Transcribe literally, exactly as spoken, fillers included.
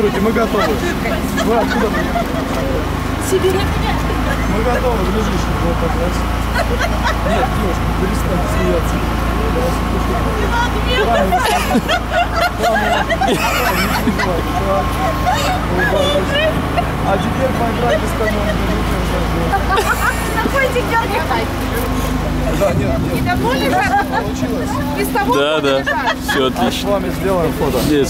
Эвакуируйте, мы готовы. Вы откуда? Сибирь. Мы готовы, лежишь. Нет, девушка, перестань смеяться. А теперь поиграйте с командой. Какой теперь? Да, нет, нет. Недовольны? Получилось? Да, да. Все отлично. А с вами сделаем фото.